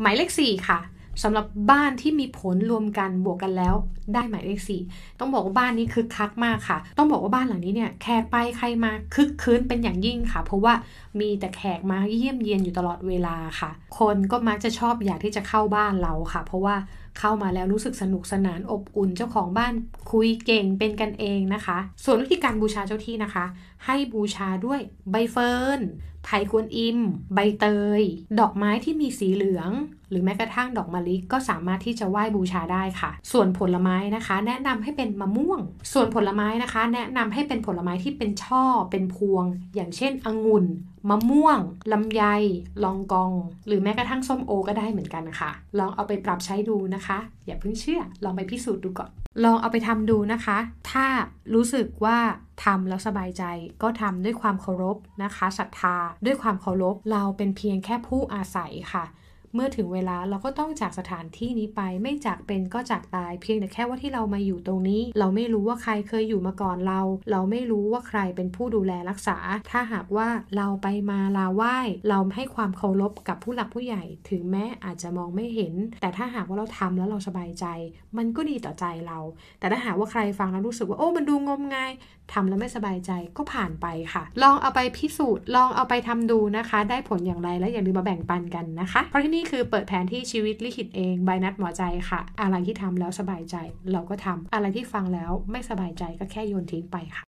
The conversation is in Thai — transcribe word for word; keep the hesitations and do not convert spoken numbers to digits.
หมายเลขสี่ค่ะสำหรับบ้านที่มีผลรวมกันบวกกันแล้วได้หมายเลขสี่ต้องบอกว่าบ้านนี้คึกคักมากค่ะต้องบอกว่าบ้านหลังนี้เนี่ยแขกไปใครมาคึกคืนเป็นอย่างยิ่งค่ะเพราะว่ามีแต่แขกมาเยี่ยมเยียนอยู่ตลอดเวลาค่ะคนก็มักจะชอบอยากที่จะเข้าบ้านเราค่ะเพราะว่าเข้ามาแล้วรู้สึกสนุกสนานอบอุ่นเจ้าของบ้านคุยเก่งเป็นกันเองนะคะส่วนวิธีการบูชาเจ้าที่นะคะให้บูชาด้วยใบเฟิร์นไผ่กวนอิมใบเตยดอกไม้ที่มีสีเหลืองหรือแม้กระทั่งดอกมะลิก็สามารถที่จะไหว้บูชาได้ค่ะส่วนผลไม้นะคะแนะนำให้เป็นมะม่วงส่วนผลไม้นะคะแนะนำให้เป็นผลไม้ที่เป็นช่อเป็นพวงอย่างเช่นองุ่นมะม่วงลำไยลองกองหรือแม้กระทั่งส้มโอก็ได้เหมือนกันค่ะลองเอาไปปรับใช้ดูนะคะอย่าเพิ่งเชื่อลองไปพิสูจน์ดูก่อนลองเอาไปทำดูนะคะถ้ารู้สึกว่าทำแล้วสบายใจก็ทำด้วยความเคารพนะคะศรัทธาด้วยความเคารพเราเป็นเพียงแค่ผู้อาศัยค่ะเมื่อถึงเวลาเราก็ต้องจากสถานที่นี้ไปไม่จากเป็นก็จากตายเพียงแต่แค่ว่าที่เรามาอยู่ตรงนี้เราไม่รู้ว่าใครเคยอยู่มาก่อนเราเราไม่รู้ว่าใครเป็นผู้ดูแลรักษาถ้าหากว่าเราไปมาลาไหว้เราให้ความเคารพกับผู้หลักผู้ใหญ่ถึงแม้อาจจะมองไม่เห็นแต่ถ้าหากว่าเราทำแล้วเราสบายใจมันก็ดีต่อใจเราแต่ถ้าหากว่าใครฟังแล้วรู้สึกว่าโอ้มันดูงมงายทำแล้วไม่สบายใจก็ผ่านไปค่ะลองเอาไปพิสูจน์ลองเอาไปทำดูนะคะได้ผลอย่างไรและอย่าลืมมาแบ่งปันกันนะคะเพราะที่นี่คือเปิดแผนที่ชีวิตลิขิตเองบายนัดหมอใจค่ะอะไรที่ทำแล้วสบายใจเราก็ทำอะไรที่ฟังแล้วไม่สบายใจก็แค่โยนทิ้งไปค่ะ